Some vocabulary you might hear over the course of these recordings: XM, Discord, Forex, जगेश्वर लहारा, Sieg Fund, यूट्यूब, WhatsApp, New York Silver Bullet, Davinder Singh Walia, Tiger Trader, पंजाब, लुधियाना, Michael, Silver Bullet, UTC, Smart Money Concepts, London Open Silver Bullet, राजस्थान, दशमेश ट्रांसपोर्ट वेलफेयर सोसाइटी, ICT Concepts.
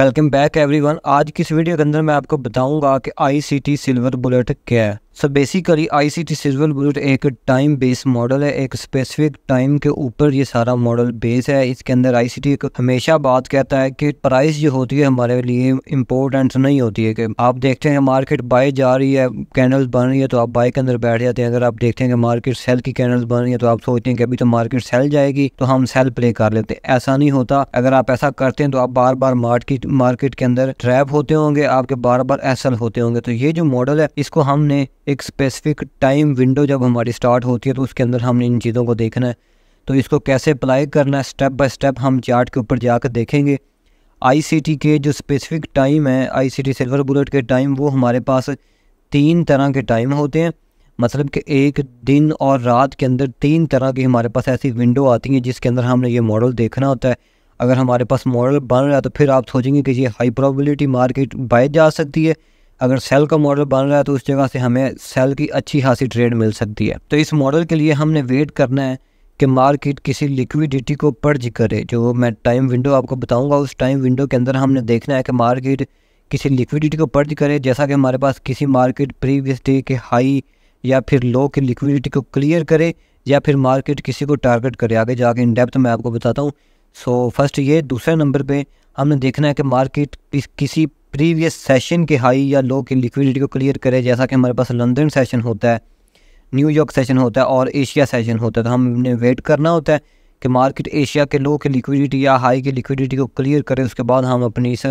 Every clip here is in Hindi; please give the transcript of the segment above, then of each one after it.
Welcome back everyone. आज की इस वीडियो के अंदर मैं आपको बताऊंगा कि आईसीटी सिल्वर बुलेट क्या है। So basically ICT silver bullet एक टाइम बेस मॉडल है, एक स्पेसिफिक टाइम के ऊपर ये सारा मॉडल बेस है। इसके अंदर आईसीटी हमेशा बात कहता है कि प्राइस जो होती है हमारे लिए इम्पोर्टेंट नहीं होती है। कि आप देखते हैं मार्केट बाय जा रही है, कैंडल्स बन रही है तो आप बाय के अंदर बैठ जाते हैं। अगर आप देखते हैं कि मार्केट सेल की कैंडल्स बन रही है तो आप सोचते हैं कि अभी तो मार्केट सेल जाएगी तो हम सेल प्ले कर लेते हैं। ऐसा नहीं होता। अगर आप ऐसा करते हैं तो आप बार बार मार्केट के अंदर ट्रैप होते होंगे, आपके बार बार एसल होते होंगे। तो ये जो मॉडल है इसको हमने एक स्पेसिफिक टाइम विंडो जब हमारी स्टार्ट होती है तो उसके अंदर हमने इन चीज़ों को देखना है। तो इसको कैसे अप्लाई करना है स्टेप बाय स्टेप हम चार्ट के ऊपर जाकर देखेंगे। आईसीटी के जो स्पेसिफिक टाइम है, आईसीटी सिल्वर बुलेट के टाइम, वो हमारे पास 3 तरह के टाइम होते हैं। मतलब कि एक दिन और रात के अंदर 3 तरह की हमारे पास ऐसी विंडो आती है जिसके अंदर हमने ये मॉडल देखना होता है। अगर हमारे पास मॉडल बन रहा है तो फिर आप सोचेंगे कि ये हाई प्रोबेबिलिटी मार्केट बाय जा सकती है। अगर सेल का मॉडल बन रहा है तो उस जगह से हमें सेल की अच्छी खासी ट्रेड मिल सकती है। तो इस मॉडल के लिए हमने वेट करना है कि मार्केट किसी लिक्विडिटी को पर्ज करे। जो मैं टाइम विंडो आपको बताऊंगा उस टाइम विंडो के अंदर हमने देखना है कि मार्केट किसी लिक्विडिटी को पर्ज करे। जैसा कि हमारे पास किसी मार्केट प्रीवियस डे के हाई या फिर लो की लिक्विडिटी को क्लियर करे या फिर मार्केट किसी को टारगेट करे। आगे जाके इन डेप्थ मैं आपको बताता हूँ। सो फर्स्ट ये। दूसरे नंबर पे हमने देखना है कि मार्केट किसी प्रीवियस सेशन के हाई या लो की लिक्विडिटी को क्लियर करे। जैसा कि हमारे पास लंदन सेशन होता है, न्यूयॉर्क सेशन होता है और एशिया सेशन होता है। तो हमने वेट करना होता है कि मार्केट एशिया के लो की लिक्विडिटी या हाई की लिक्विडिटी को क्लियर करे। उसके बाद हम अपनी इस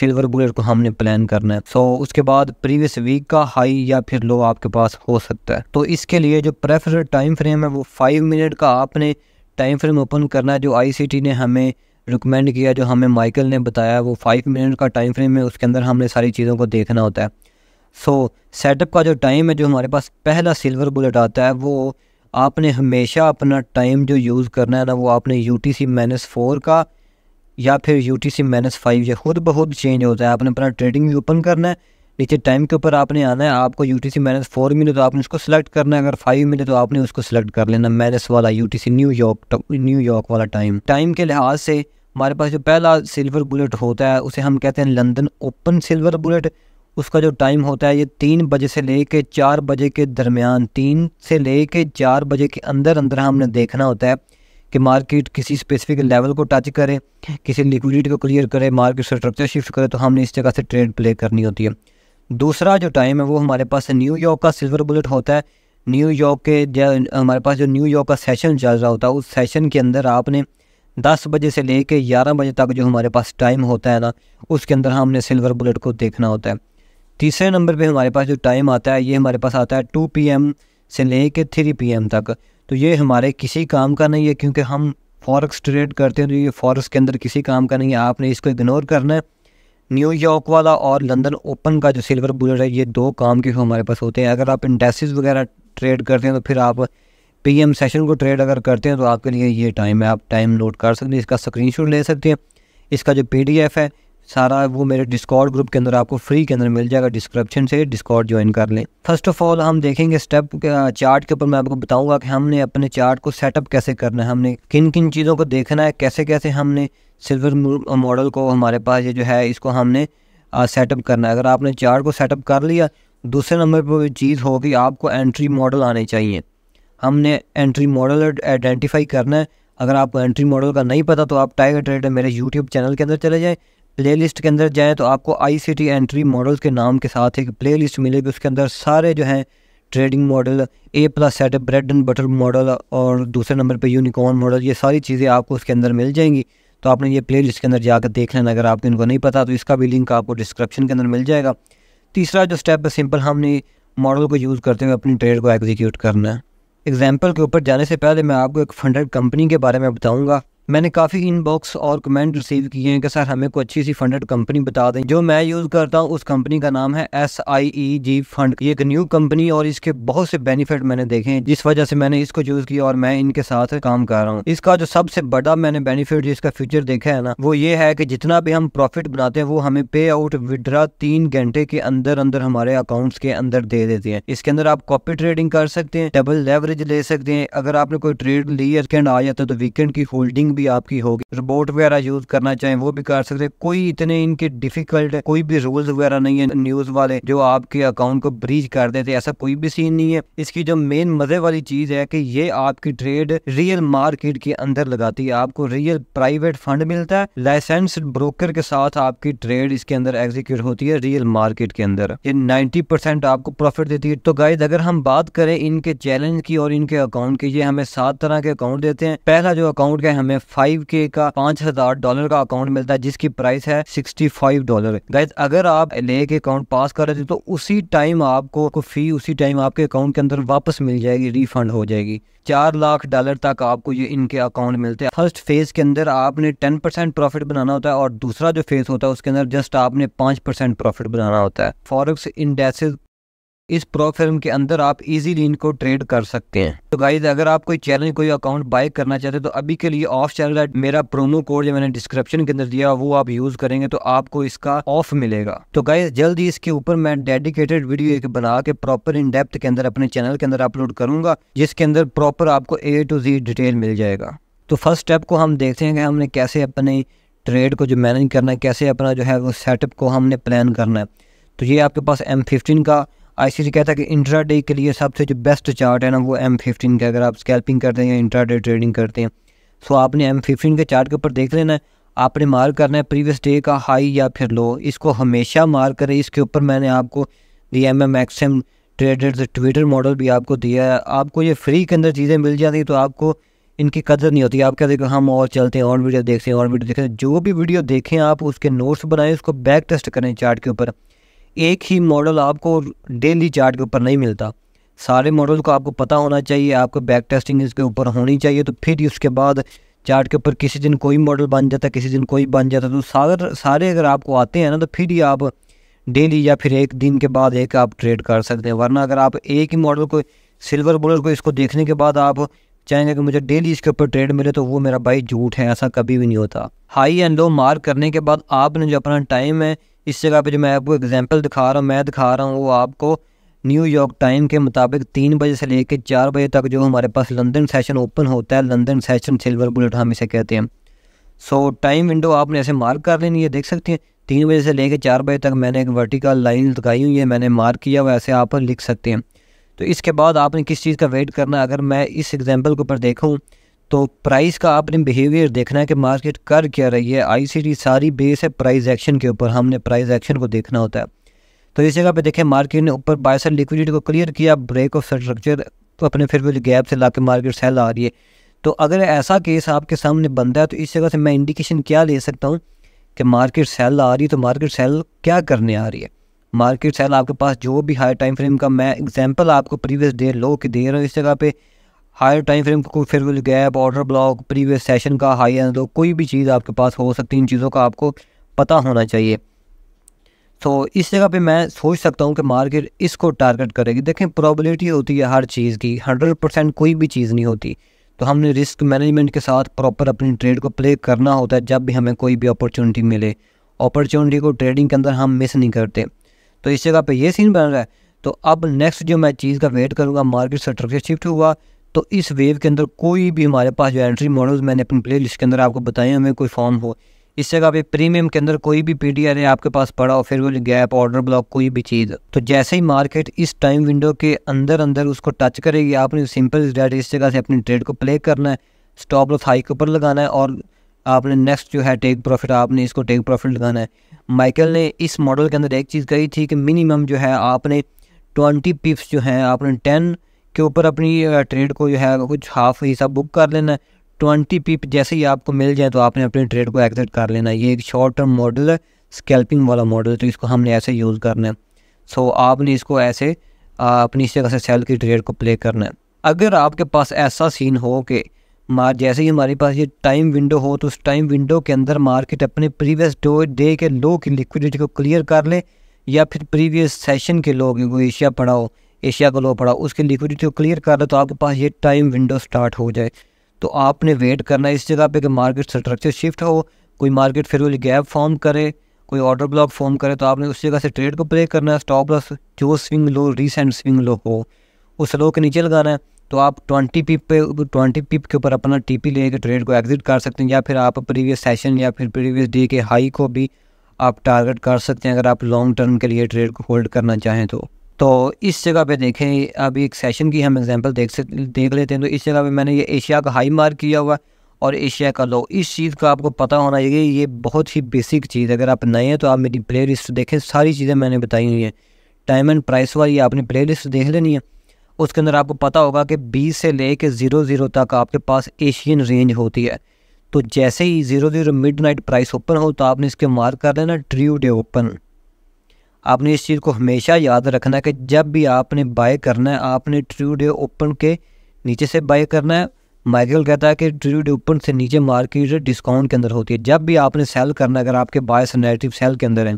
सिल्वर बुलेट को हमने प्लान करना है। सो उसके बाद प्रीवियस वीक का हाई या फिर लो आपके पास हो सकता है। तो इसके लिए जो प्रेफर्ड टाइम फ्रेम है वो 5 मिनट का आपने टाइम फ्रेम ओपन करना है जो आईसीटी ने हमें रिकमेंड किया, जो हमें माइकल ने बताया। वो 5 मिनट का टाइम फ्रेम है, उसके अंदर हमने सारी चीज़ों को देखना होता है। सो सेटअप का जो टाइम है, जो हमारे पास पहला सिल्वर बुलेट आता है, वो आपने हमेशा अपना टाइम जो यूज़ करना है ना वो आपने UTC -4 का या फिर UTC -5, ये खुद बहुत चेंज होता है। आपने अपना ट्रेडिंग भी ओपन करना है, नीचे टाइम के ऊपर आपने आना है। आपको UTC -4 मिले तो आपने उसको सिलेक्ट करना है, अगर 5 मिले तो आपने उसको सिलेक्ट कर लेना माइनस वाला UTC न्यूयॉर्क वाला टाइम। टाइम के लिहाज से हमारे पास जो पहला सिल्वर बुलेट होता है उसे हम कहते हैं लंदन ओपन सिल्वर बुलेट। उसका जो टाइम होता है ये 3 बजे से ले कर 4 बजे के दरमियान, 3 से ले कर 4 बजे के अंदर अंदर हमने देखना होता है कि मार्केट किसी स्पेसिफिक लेवल को टच करे, किसी लिक्विडिटी को क्लियर करे, मार्केट स्ट्रक्चर शिफ्ट करे। तो हमने इस जगह से ट्रेड प्ले करनी होती है। दूसरा जो टाइम है वो हमारे पास न्यूयॉर्क का सिल्वर बुलेट होता है। न्यूयॉर्क के हमारे पास जो न्यूयॉर्क का सेशन चल रहा होता है उस सेशन के अंदर आपने 10 बजे से ले कर 11 बजे तक जो हमारे पास टाइम होता है ना उसके अंदर हमने सिल्वर बुलेट को देखना होता है। तीसरे नंबर पे हमारे पास जो टाइम आता है ये हमारे पास आता है 2 PM से ले कर 3 PM तक। तो ये हमारे किसी काम का नहीं है क्योंकि हम फॉरेक्स ट्रेड करते हैं, तो ये फॉरेक्स के अंदर किसी काम का नहीं है, आपने इसको इग्नोर करना है। न्यूयॉर्क वाला और लंदन ओपन का जो सिल्वर बुलेट है ये 2 काम के हमारे पास होते हैं। अगर आप इंडेक्सेस वगैरह ट्रेड करते हैं तो फिर आप PM सेशन को ट्रेड अगर करते हैं तो आपके लिए ये टाइम है। आप टाइम नोट कर सकते हैं, इसका स्क्रीनशॉट ले सकते हैं। इसका जो PDF है सारा वो मेरे डिस्कॉर्ड ग्रुप के अंदर आपको फ्री के अंदर मिल जाएगा, डिस्क्रिप्शन से डिस्कॉर्ड ज्वाइन कर लें। फर्स्ट ऑफ ऑल हम देखेंगे स्टेप चार्ट के ऊपर। मैं आपको बताऊंगा कि हमने अपने चार्ट को सेटअप कैसे करना है, हमने किन किन चीज़ों को देखना है, कैसे कैसे हमने सिल्वर मॉडल को हमारे पास ये जो है इसको हमने सेटअप करना है। अगर आपने चार्ट को सेटअप कर लिया, दूसरे नंबर पर चीज़ होगी आपको एंट्री मॉडल आने चाहिए। हमने एंट्री मॉडल आइडेंटिफाई करना है। अगर आपको एंट्री मॉडल का नहीं पता तो आप टाइगर ट्रेडर मेरे यूट्यूब चैनल के अंदर चले जाएँ, प्लेलिस्ट के अंदर जाएँ तो आपको आईसीटी एंट्री मॉडल के नाम के साथ एक प्लेलिस्ट मिलेगी। उसके अंदर सारे जो हैं trading model, A+ setup, bread and butter model और दूसरे नंबर पे यूनिकॉर्न मॉडल, ये सारी चीज़ें आपको उसके अंदर मिल जाएंगी। तो आपने ये प्लेलिस्ट के अंदर जाकर देख लेना अगर आपको इनको नहीं पता। तो इसका भी लिंक आपको डिस्क्रिप्शन के अंदर मिल जाएगा। तीसरा जो स्टेप है, सिंपल हमने मॉडल को यूज़ करते हुए अपनी ट्रेड को एग्जीक्यूट करना है। एग्जाम्पल के ऊपर जाने से पहले मैं आपको एक फंडेड कंपनी के बारे में बताऊँगा। मैंने काफ़ी इनबॉक्स और कमेंट रिसीव किए हैं कि सर हमें कोई अच्छी सी फंडेड कंपनी बता दें। जो मैं यूज़ करता हूं उस कंपनी का नाम है SIEG फंड। ये एक न्यू कंपनी और इसके बहुत से बेनिफिट मैंने देखे हैं जिस वजह से मैंने इसको यूज़ किया और मैं इनके साथ काम कर रहा हूं। इसका जो सबसे बड़ा मैंने बेनिफिट जिसका फ्यूचर देखा है ना वो ये है कि जितना भी हम प्रॉफिट बनाते हैं वो हमें पे आउट विड्रा 3 घंटे के अंदर अंदर हमारे अकाउंट्स के अंदर दे देते हैं। इसके अंदर आप कॉपी ट्रेडिंग कर सकते हैं, डबल लेवरेज ले सकते हैं। अगर आपने कोई ट्रेड ली वीकेंड आ जाता है तो वीकेंड की होल्डिंग भी आपकी होगी। रोबोट वगैरह यूज करना चाहें वो भी कर सकते हैं। कोई इतने इनके डिफिकल्ट है, कोई भी रूल्स वगैरह नहीं है न्यूज वाले जो आपके अकाउंट को ब्रीच कर देते, ऐसा कोई भी सीन नहीं है। इसकी जो मेन मजे वाली चीज है कि ये आपकी ट्रेड रियल मार्केट के अंदर लगाती है, आपको रियल प्राइवेट फंड मिलता है, लाइसेंस्ड ब्रोकर के साथ आपकी ट्रेड इसके अंदर एग्जीक्यूट होती है रियल मार्केट के अंदर। ये 90% आपको प्रॉफिट देती है। तो गाइस अगर हम बात करें इनके चैलेंज की और इनके अकाउंट की, ये हमें 7 तरह के अकाउंट देते हैं। पहला जो अकाउंट है हमें 5K का $5000 का अकाउंट मिलता है जिसकी प्राइस है $65। गाइज अगर आप लेके अकाउंट पास कर रहे थे तो उसी टाइम आपको फी उसी टाइम आपके अकाउंट के अंदर वापस मिल जाएगी, रिफंड हो जाएगी। $4 लाख तक आपको ये इनके अकाउंट मिलते हैं। फर्स्ट फेज के अंदर आपने 10% प्रॉफिट बनाना होता है और दूसरा जो फेज होता है उसके अंदर जस्ट आपने 5% प्रॉफिट बनाना होता है। फॉरेक्स इंडेक्सेस इस प्रो फर्म के अंदर आप इजीली इनको ट्रेड कर सकते हैं। तो गाइज अगर आप कोई चैनल कोई अकाउंट बाय करना चाहते हैं तो अभी के लिए ऑफ चल रहा है। मेरा प्रोमो कोड जो मैंने डिस्क्रिप्शन के अंदर दिया वो आप यूज करेंगे तो आपको इसका ऑफ मिलेगा। तो गाइज जल्दी इसके ऊपर मैं डेडिकेटेड वीडियो एक बना के प्रॉपर इन डेप्थ के अंदर अपने चैनल के अंदर अपलोड करूंगा जिसके अंदर प्रॉपर आपको A to Z डिटेल मिल जाएगा। तो फर्स्ट स्टेप को हम देखते हैं कि हमने कैसे अपने ट्रेड को जो मैनेज करना है, कैसे अपना जो है वो सेटअप को हमने प्लान करना है। तो ये आपके पास M15 का ICT कहता है कि इंट्राडे के लिए सबसे जो बेस्ट चार्ट है ना वो M15 का। अगर आप स्कैल्पिंग करते हैं या इंट्राडे ट्रेडिंग करते हैं तो आपने M15 के चार्ट के ऊपर देख लेना है, आपने मार्क करना है प्रीवियस डे का हाई या फिर लो, इसको हमेशा मार्क करें। इसके ऊपर मैंने आपको DMM XM traders Twitter model भी आपको दिया है। आपको ये फ्री के अंदर चीज़ें मिल जाती तो आपको इनकी कदर नहीं होती। आप कहते हैं हम और चलते हैं और वीडियो देखते हैं और वीडियो देखते हैं। जो भी वीडियो देखें आप उसके नोट्स बनाएं, उसको बैक टेस्ट करें चार्ट के ऊपर। एक ही मॉडल आपको डेली चार्ट के ऊपर नहीं मिलता, सारे मॉडल को आपको पता होना चाहिए, आपको बैक टेस्टिंग इसके ऊपर होनी चाहिए। तो फिर उसके बाद चार्ट के ऊपर किसी दिन कोई मॉडल बन जाता है, किसी दिन कोई बन जाता है। तो सारे अगर आपको आते हैं ना तो फिर ही आप डेली या फिर एक दिन के बाद एक आप ट्रेड कर सकते हैं। वरना अगर आप एक ही मॉडल को सिल्वर बुलेट को इसको देखने के बाद आप चाहेंगे कि मुझे डेली इसके ऊपर ट्रेड मिले तो वो मेरा भाई झूठ है, ऐसा कभी भी नहीं होता। हाई एंड लो मार्क करने के बाद आपने जो अपना टाइम है इस जगह पे जो मैं आपको एग्जांपल दिखा रहा हूँ वो आपको न्यूयॉर्क टाइम के मुताबिक 3 बजे से लेकर 4 बजे तक जो हमारे पास लंदन सेशन ओपन होता है, लंदन सेशन सिल्वर बुलेट हम इसे कहते हैं। सो टाइम विंडो आपने ऐसे मार्क कर लेनी है, देख सकते हैं 3 बजे से लेकर 4 बजे तक मैंने एक वर्टिकल लाइन लगाई हुई है, मैंने मार्क किया हुआ, ऐसे आप लिख सकते हैं। तो इसके बाद आपने किस चीज़ का वेट करना है, अगर मैं इस एग्जाम्पल के ऊपर देखूँ तो प्राइस का आपने बिहेवियर देखना है कि मार्केट कर क्या रही है। ICT सारी बेस है प्राइस एक्शन के ऊपर, हमने प्राइस एक्शन को देखना होता है। तो इस जगह पे देखें मार्केट ने ऊपर बाय सेल लिक्विडिटी को क्लियर किया, ब्रेक ऑफ स्ट्रक्चर तो अपने फिर भी गैप से लाके मार्केट सेल आ रही है। तो अगर ऐसा केस आपके सामने बनता है तो इस जगह से मैं इंडिकेशन क्या ले सकता हूँ कि मार्केट सेल आ रही है। तो मार्केट सेल क्या करने आ रही है, मार्केट सेल आपके पास जो भी हाई टाइम फ्रेम का मैं एग्जाम्पल आपको प्रीवियस डे लो की दे रहा हूँ, इस जगह पर हायर टाइम फ्रेम को फिर वो gap order block previous session का हाई एंड लो कोई भी चीज़ आपके पास हो सकती है, इन चीज़ों का आपको पता होना चाहिए। तो इस जगह पे मैं सोच सकता हूँ कि मार्केट इसको टारगेट करेगी। देखें प्रोबेबिलिटी होती है हर चीज़ की, 100% कोई भी चीज़ नहीं होती। तो हमने रिस्क मैनेजमेंट के साथ प्रॉपर अपनी ट्रेड को प्ले करना होता है। जब भी हमें कोई भी अपॉर्चुनिटी मिले, अपॉर्चुनिटी को ट्रेडिंग के अंदर हम मिस नहीं करते। तो इस जगह पर यह सीन बन रहा है। तो अब नेक्स्ट जो मैं चीज़ का वेट करूँगा, मार्केट स्ट्रक्चर शिफ्ट हुआ तो इस वेव के अंदर कोई भी हमारे पास जो एंट्री मॉडल्स मैंने अपनी प्ले लिस्ट के अंदर आपको बताए हमें कोई फॉर्म हो, इस जगह पे प्रीमियम के अंदर कोई भी PDR है आपके पास पड़ा हो, फिर वो गैप ऑर्डर ब्लॉक कोई भी चीज़। तो जैसे ही मार्केट इस टाइम विंडो के अंदर अंदर उसको टच करेगी आपने सिंपल डेट इस जगह से अपनी ट्रेड को प्ले करना है, स्टॉप लॉस हाई के ऊपर लगाना है और आपने नेक्स्ट जो है टेक प्रॉफिट, आपने इसको टेक प्रॉफिट लगाना है। माइकल ने इस मॉडल के अंदर एक चीज़ कही थी कि मिनिमम जो है आपने 20 पिप्स जो है आपने 10 के ऊपर अपनी ट्रेड को जो है कुछ हाफ हिस्सा बुक कर लेना है। 20 पिप जैसे ही आपको मिल जाए तो आपने अपने ट्रेड को एग्जिट कर लेना है। ये एक शॉर्ट टर्म मॉडल है, स्कैल्पिंग वाला मॉडल, तो इसको हमने ऐसे यूज़ करना है। सो आपने इसको ऐसे अपनी इस जगह से सेल की ट्रेड को प्ले करना है। अगर आपके पास ऐसा सीन हो कि जैसे ही हमारे पास ये टाइम विंडो हो तो उस टाइम विंडो के अंदर मार्केट अपने प्रीवियस डे के लो की लिक्विडिटी को क्लियर कर ले या फिर प्रीवियस सेशन के लो को एशिया पड़ा हो, एशिया का लो पड़ा उसकी लिक्विडिटी को क्लियर कर रहा है तो आपके पास ये टाइम विंडो स्टार्ट हो जाए तो आपने वेट करना है इस जगह पे कि मार्केट स्ट्रक्चर शिफ्ट हो, कोई मार्केट फिर वो गैप फॉर्म करे, कोई ऑर्डर ब्लॉक फॉर्म करे तो आपने उस जगह से ट्रेड को प्ले करना है। स्टॉप लॉस जो swing low, recent swing low हो, उस लो के नीचे लगाना है। तो आप 20 पिप के ऊपर अपना टीपी लेके ट्रेड को एग्जिट कर सकते हैं, या फिर आप प्रीवियस सेशन या फिर प्रीवियस डे के हाई को भी आप टारगेट कर सकते हैं अगर आप लॉन्ग टर्म के लिए ट्रेड को होल्ड करना चाहें तो। इस जगह पे देखें, अभी एक सेशन की हम एग्जांपल देख लेते हैं। तो इस जगह पे मैंने ये एशिया का हाई मार्क किया हुआ और एशिया का लो। इस चीज़ का आपको पता होना चाहिए, ये बहुत ही बेसिक चीज़। अगर आप नए हैं तो आप मेरी प्ले लिस्ट देखें, सारी चीज़ें मैंने बताई हुई हैं। टाइम एंड प्राइस वाली आपने प्ले लिस्ट देख लेनी है, उसके अंदर आपको पता होगा कि 20 से ले कर 00 तक आपके पास एशियन रेंज होती है। तो जैसे ही 00 मिडनाइट प्राइस ओपन हो तो आपने इसके मार्क कर लेना ट्रू डे ओपन। आपने इस चीज़ को हमेशा याद रखना है कि जब भी आपने बाय करना है आपने ट्रू डे ओपन के नीचे से बाय करना है। माइकल कहता है कि ट्रू डे ओपन से नीचे मार्केट डिस्काउंट के अंदर होती है। जब भी आपने सेल करना, अगर आपके बायस नेगेटिव सेल के अंदर है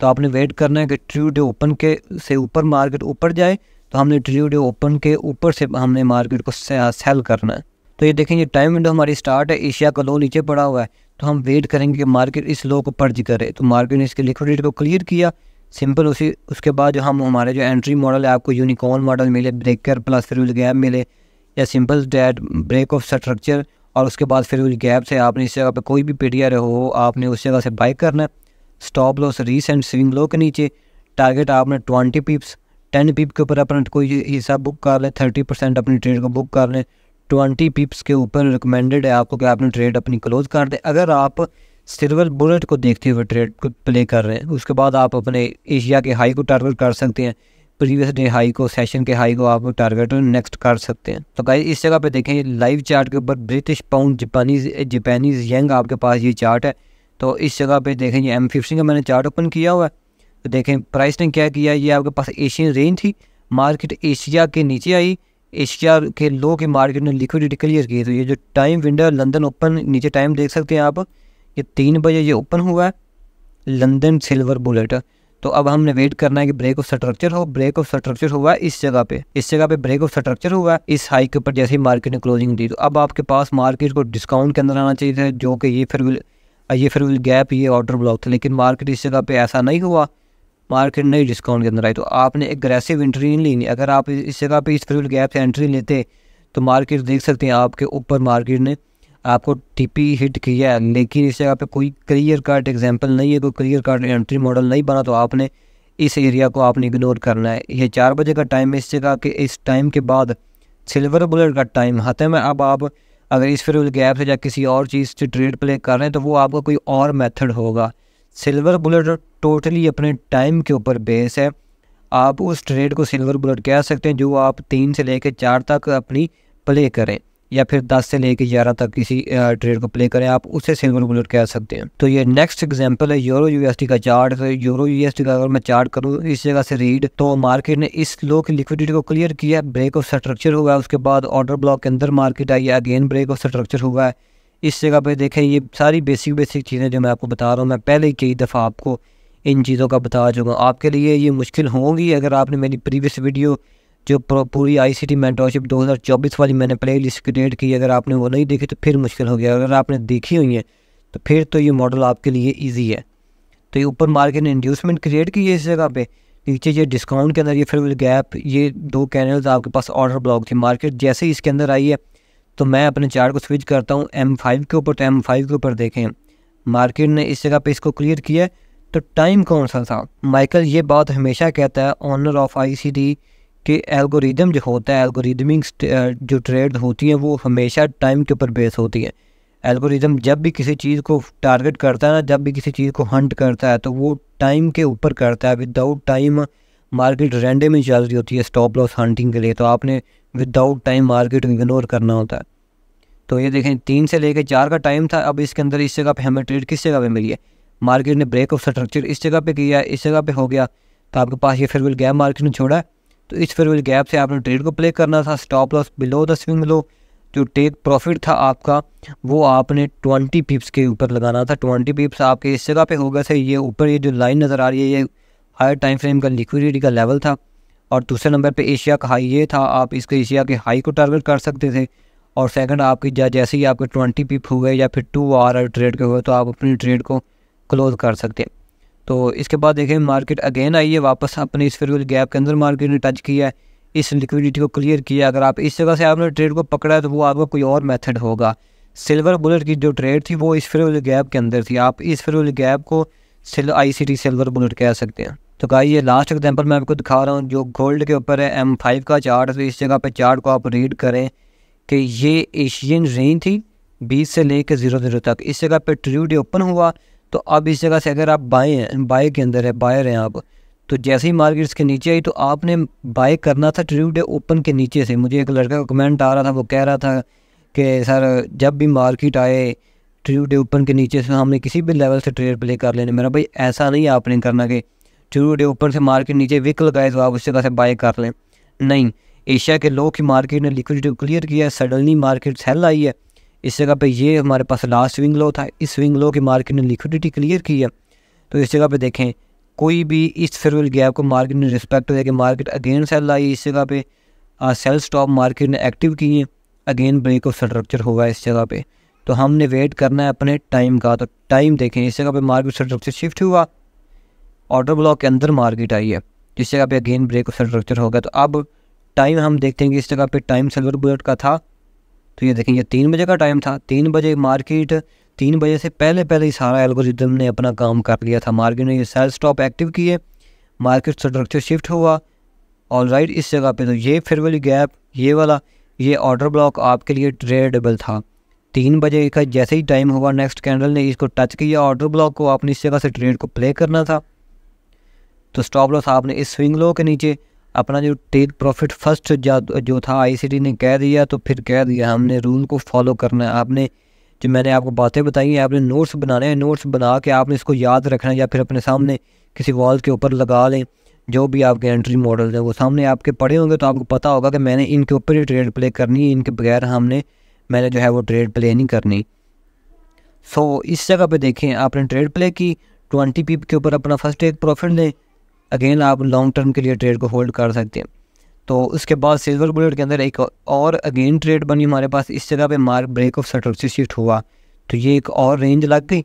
तो आपने वेट करना है कि ट्रू डे ओपन के से ऊपर मार्केट ऊपर जाए, तो हमने ट्रू डे ओपन के ऊपर से हमने मार्केट को सेल करना है। तो ये देखेंगे टाइम विंडो हमारी स्टार्ट है, एशिया का लो नीचे पड़ा हुआ है, तो हम वेट करेंगे कि मार्केट इस लो को पर्ज करे। तो मार्केट ने इसके लिक्विडिटी को क्लियर किया, सिंपल। उसके बाद जो हमारे एंट्री मॉडल है, आपको यूनिकॉर्न मॉडल मिले, ब्रेकर प्लस फ्यूल गैप मिले, या simple date break of structure, और उसके बाद फ्यूल गैप से आपने इस जगह पे कोई भी पीटीआर हो आपने उस जगह से बाय करना है। Stop loss recent swing low के नीचे, टारगेट आपने 20 पिप्स, 10 पिप के ऊपर अपना कोई हिस्सा बुक कर लें, 30% अपनी ट्रेड को बुक कर लें। 20 पिप्स के ऊपर रिकमेंडेड है आपको कि आपने ट्रेड अपनी क्लोज कर दें अगर आप सिल्वर बुलेट को देखते हुए ट्रेड को प्ले कर रहे हैं। उसके बाद आप अपने एशिया के हाई को टारगेट कर सकते हैं, प्रीवियस डे हाई को, सेशन के हाई को आप टारगेट नेक्स्ट कर सकते हैं। तो गाइस इस जगह पे देखें लाइव चार्ट के ऊपर ब्रिटिश पाउंड जापानीज़ येन आपके पास ये चार्ट है। तो इस जगह पे देखें ये M50 का मैंने चार्ट ओपन किया हुआ है। तो देखें प्राइस ने क्या किया, ये आपके पास एशियन रेंज थी, मार्केट एशिया के नीचे आई, एशिया के लो के मार्केट ने लिक्विडिटी क्लियर की। तो ये जो टाइम विंडो लंदन ओपन नीचे टाइम देख सकते हैं आप, ये 3 बजे ये ओपन हुआ है लंदन सिल्वर बुलेट। तो अब हमने वेट करना है कि ब्रेक ऑफ स्ट्रक्चर हो। ब्रेक ऑफ स्ट्रक्चर हुआ है इस जगह पे, इस जगह पे ब्रेक ऑफ स्ट्रक्चर हुआ है इस हाई के ऊपर जैसे ही मार्केट ने क्लोजिंग दी। तो अब आपके पास मार्केट को डिस्काउंट के अंदर आना चाहिए था, जो कि ये फिर गैप, ये ऑर्डर ब्लॉक था, लेकिन मार्केट इस जगह पर ऐसा नहीं हुआ, मार्केट नहीं डिस्काउंट के अंदर आई। तो आपने एग्रेसिव एंट्री नहीं ली। अगर आप इस जगह पर इस फिर गैप से एंट्री लेते तो मार्केट देख सकते हैं आपके ऊपर मार्केट ने आपको टीपी हिट किया है, लेकिन इस जगह पे कोई क्लियर कट एग्जांपल नहीं है, कोई क्लियर कट एंट्री मॉडल नहीं बना। तो आपने इस एरिया को आपने इग्नोर करना है। ये 4 बजे का टाइम है, इस जगह के इस टाइम के बाद सिल्वर बुलेट का टाइम खत्म है। अब आप अगर इस फिर गैप से या किसी और चीज़ से ट्रेड प्ले कर रहे हैं तो वो आपका कोई और मेथड होगा। सिल्वर बुलेट टोटली अपने टाइम के ऊपर बेस है, आप उस ट्रेड को सिल्वर बुलेट कह सकते हैं जो आप 3 से लेकर 4 तक अपनी प्ले करें, या फिर 10 से लेकर 11 तक किसी ट्रेड को प्ले करें, आप उसे सिल्वर बुलेट कह सकते हैं। तो ये नेक्स्ट एग्जांपल है यूरो यूएसडी का चार्ट। यूरो यूएसडी का अगर मैं चार्ट करूँ इस जगह से रीड, तो मार्केट ने इस लो की लिक्विडिटी को क्लियर किया, ब्रेक ऑफ स्ट्रक्चर हुआ है, उसके बाद ऑर्डर ब्लॉक के अंदर मार्केट आई, अगेन ब्रेक ऑफ स्ट्रक्चर हुआ है। इस जगह पर देखें ये सारी बेसिक चीज़ें जो मैं आपको बता रहा हूँ, मैं पहले ही कई दफ़ा आपको इन चीज़ों का बता चुका हूँ। आपके लिए ये मुश्किल होंगी अगर आपने मेरी प्रीवियस वीडियो जो पूरी ICT मेंटरशिप 2024 वाली मैंने प्लेलिस्ट क्रिएट की, अगर आपने वो नहीं देखी तो फिर मुश्किल हो गया। अगर आपने देखी हुई है तो फिर तो ये मॉडल आपके लिए इजी है। तो ये ऊपर मार्केट ने इंड्यूसमेंट क्रिएट की है इस जगह पे, नीचे ये डिस्काउंट के अंदर ये फिर गैप, ये 2 कैंडल्स आपके पास ऑर्डर ब्लॉक थी। मार्केट जैसे ही इसके अंदर आई है तो मैं अपने चार्ट को स्विच करता हूँ M5 के ऊपर। तो M5 के ऊपर देखें मार्केट ने इस जगह पर इसको क्लियर किया, तो टाइम कौन सा था? माइकल ये बात हमेशा कहता है, ऑनर ऑफ ICT, कि एल्गोरिदम जो होता है, एल्गोरिदमिक जो ट्रेड होती है वो हमेशा टाइम के ऊपर बेस होती है। एल्गोरिदम जब भी किसी चीज़ को टारगेट करता है ना, जब भी किसी चीज़ को हंट करता है, तो वो टाइम के ऊपर करता है। विदाउट टाइम मार्केट रेंडम में चल रही होती है स्टॉप लॉस हंटिंग के लिए, तो आपने विदाउट टाइम मार्केट इग्नोर करना होता है। तो ये देखें 3 से लेकर 4 का टाइम था। अब इसके अंदर इस जगह पर हमें ट्रेड किस जगह पर मिली है? मार्केट ने ब्रेक ऑफ स्ट्रक्चर इस जगह पर किया, इस जगह पर हो गया, तो आपके पास ये फिर गैप मार्केट ने छोड़ा। तो इस फिर गैप से आपने ट्रेड को प्ले करना था। Stop loss below the swing low, जो टेक प्रॉफिट था आपका वो आपने 20 पिप्स के ऊपर लगाना था। 20 पिप्स आपके इस जगह पे हो गए थे। ये ऊपर ये जो लाइन नज़र आ रही है ये हायर टाइम फ्रेम का लिक्विडिटी का लेवल था, और दूसरे नंबर पे एशिया का हाई ये था। आप इसके एशिया के हाई को टारगेट कर सकते थे, और सेकंड आपकी जैसे ही आपके 20 पिप हुए या फिर 2 आवर ट्रेड के हुए तो आप अपनी ट्रेड को क्लोज कर सकते हैं। तो इसके बाद देखें मार्केट अगेन आई है वापस, अपने इस फिर गैप के अंदर मार्केट ने टच किया है, इस लिक्विडिटी को क्लियर किया। अगर आप इस जगह से आपने ट्रेड को पकड़ा तो वो आपका कोई और मेथड होगा। सिल्वर बुलेट की जो ट्रेड थी वो इस फेयर वैल्यू गैप के अंदर थी। आप इस फेयर वैल्यू गैप को ICT सिल्वर बुलेट कह सकते हैं। तो गाइस ये लास्ट एग्जांपल मैं आपको दिखा रहा हूँ जो गोल्ड के ऊपर है, M5 का चार्ट। तो इस जगह पे चार्ट को आप रीड करें कि ये एशियन रेंज थी 20 से लेकर 00 तक। इस जगह पे ट्रू डे ओपन हुआ तो अब इस जगह से अगर आप बाय के अंदर है, बायर हैं आप, तो जैसे ही मार्केट्स के नीचे आई तो आपने बाय करना था ट्रू डे ओपन के नीचे से। मुझे एक लड़का का कमेंट आ रहा था, वो कह रहा था कि सर जब भी मार्केट आए ट्रू डे ओपन के नीचे से हमने किसी भी लेवल से ट्रेड प्ले कर लेने। मेरा भाई ऐसा नहीं आपने करना कि ट्रू डे ओपन से मार्केट नीचे विक लगाए तो आप उस जगह से बाय कर लें। नहीं, एशिया के लो की मार्केट ने लिक्विडिटी क्लियर किया, सडनली मार्केट सेल आई है। इस जगह पे ये हमारे पास लास्ट स्विंग लो था, इस स्विंग लो की मार्केट ने लिक्विडिटी क्लियर किया। तो इस जगह पे देखें कोई भी इस फेयर वैल्यू गैप को मार्केट ने रिस्पेक्ट देकर मार्केट अगेन सेल आई। इस जगह पे सेल स्टॉप मार्केट ने एक्टिव किए, अगेन ब्रेक ऑफ स्ट्रक्चर होगा इस जगह पे। तो हमने वेट करना है अपने टाइम का। तो टाइम देखें, इस जगह पे मार्केट स्ट्रक्चर शिफ्ट हुआ, ऑर्डर ब्लॉक के अंदर मार्केट आई है, इस जगह पे अगेन ब्रेक ऑफ स्ट्रक्चर होगा। तो अब टाइम हम देखते हैं कि इस जगह पे टाइम सिल्वर बुलेट का था। तो ये देखें ये 3 बजे का टाइम था। 3 बजे मार्केट, 3 बजे से पहले ही सारा एल्गोरिथम ने अपना काम कर लिया था। मार्केट ने ये सेल स्टॉप एक्टिव किए, मार्केट स्ट्रक्चर शिफ्ट हुआ, ऑलराइट। इस जगह पे तो ये फेयर वैल्यू गैप, ये वाला, ये ऑर्डर ब्लॉक आपके लिए ट्रेडेबल था। 3 बजे का जैसे ही टाइम हुआ नेक्स्ट कैंडल ने इसको टच किया, ऑर्डर ब्लॉक को आपने इस जगह से ट्रेड को प्ले करना था। तो स्टॉप लॉस आपने इस स्विंग लो के नीचे अपना जो टेक प्रॉफिट फर्स्ट जो था ICT ने कह दिया। तो फिर कह दिया हमने रूल को फॉलो करना है। आपने जो मैंने आपको बातें बताई हैं आपने नोट्स बनाने हैं, नोट्स बना के आपने इसको याद रखना है या फिर अपने सामने किसी वॉल के ऊपर लगा लें। जो भी आपके एंट्री मॉडल हैं वो सामने आपके पड़े होंगे तो आपको पता होगा कि मैंने इनके ऊपर ही ट्रेड प्ले करनी है, इनके बगैर मैंने जो है वो ट्रेड प्ले नहीं करनी। सो इस जगह पर देखें आपने ट्रेड प्ले की, 20 pip के ऊपर अपना फर्स्ट टेक प्रॉफिट लें। अगेन आप लॉन्ग टर्म के लिए ट्रेड को होल्ड कर सकते हैं। तो उसके बाद सिल्वर बुलेट के अंदर एक और अगेन ट्रेड बनी हमारे पास। इस जगह पे mark break of structure shift हुआ तो ये एक और रेंज लग गई।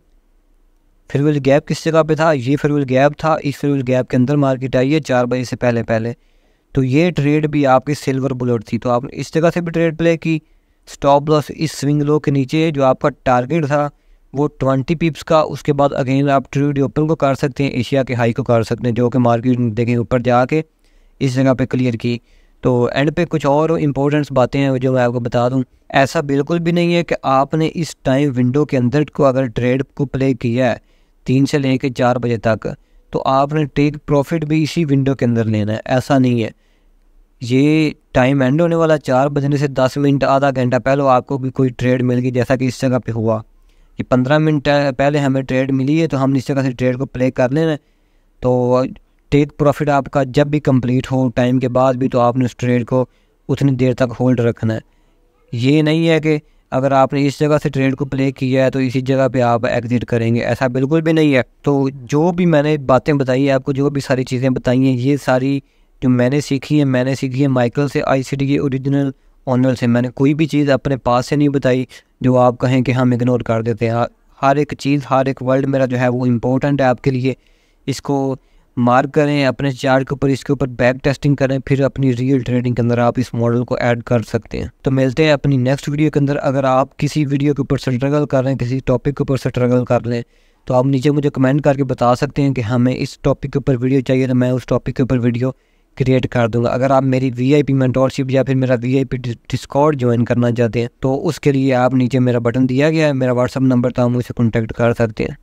फेयर वैल्यू गैप किस जगह पे था? ये फेयर वैल्यू गैप था। इस फेयर वैल्यू गैप के अंदर मार्केट आई है 4 बजे से पहले। तो ये ट्रेड भी आपकी सिल्वर बुलेट थी। तो आपने इस जगह से भी ट्रेड प्ले की, स्टॉप लॉस इस स्विंग लो के नीचे जो आपका टारगेट था वो 20 pips का। उसके बाद अगेन आप ट्रेड ओपन को कर सकते हैं, एशिया के हाई को कर सकते हैं जो कि मार्केट देखें ऊपर जाके इस जगह पे क्लियर की। तो एंड पे कुछ और इम्पोर्टेंट बातें हैं जो मैं आपको बता दूं। ऐसा बिल्कुल भी नहीं है कि आपने इस टाइम विंडो के अंदर को अगर ट्रेड को प्ले किया है 3 से लेकर 4 बजे तक तो आपने टेक प्रॉफिट भी इसी विंडो के अंदर लेना है, ऐसा नहीं है। ये टाइम एंड होने वाला 4 बजने से 10 मिनट आधा घंटा पहले आपको भी कोई ट्रेड मिल गई जैसा कि इस जगह पर हुआ कि 15 मिनट पहले हमें ट्रेड मिली है तो हम इस जगह से ट्रेड को प्ले कर लेना। तो टेक प्रॉफिट आपका जब भी कंप्लीट हो टाइम के बाद भी तो आपने उस ट्रेड को उतनी देर तक होल्ड रखना है। ये नहीं है कि अगर आपने इस जगह से ट्रेड को प्ले किया है तो इसी जगह पे आप एग्जिट करेंगे, ऐसा बिल्कुल भी नहीं है। तो जो भी मैंने बातें बताई है आपको, जो भी सारी चीज़ें बताई हैं, ये सारी जो मैंने सीखी है माइकल से, ICT के ओरिजिनल ऑनर से। मैंने कोई भी चीज़ अपने पास से नहीं बताई जो आप कहें कि हम इग्नोर कर देते हैं। हर एक चीज़, हर एक वर्ड मेरा जो है वो इम्पोर्टेंट है आपके लिए। इसको मार्क करें अपने चार्ट के ऊपर, इसके ऊपर बैक टेस्टिंग करें, फिर अपनी रियल ट्रेडिंग के अंदर आप इस मॉडल को ऐड कर सकते हैं। तो मिलते हैं अपनी नेक्स्ट वीडियो के अंदर। अगर आप किसी वीडियो के ऊपर स्ट्रगल कर रहे हैं, किसी टॉपिक के ऊपर स्ट्रगल कर रहे हैं तो आप नीचे मुझे कमेंट करके बता सकते हैं कि हमें इस टॉपिक के ऊपर वीडियो चाहिए तो मैं उस टॉपिक के ऊपर वीडियो क्रिएट कर दूंगा। अगर आप मेरी VIP मेंटोरशिप या फिर मेरा VIP डिस्कॉर्ड ज्वाइन करना चाहते हैं तो उसके लिए आप नीचे मेरा बटन दिया गया है, मेरा WhatsApp नंबर था, मुझसे कॉन्टैक्ट कर सकते हैं।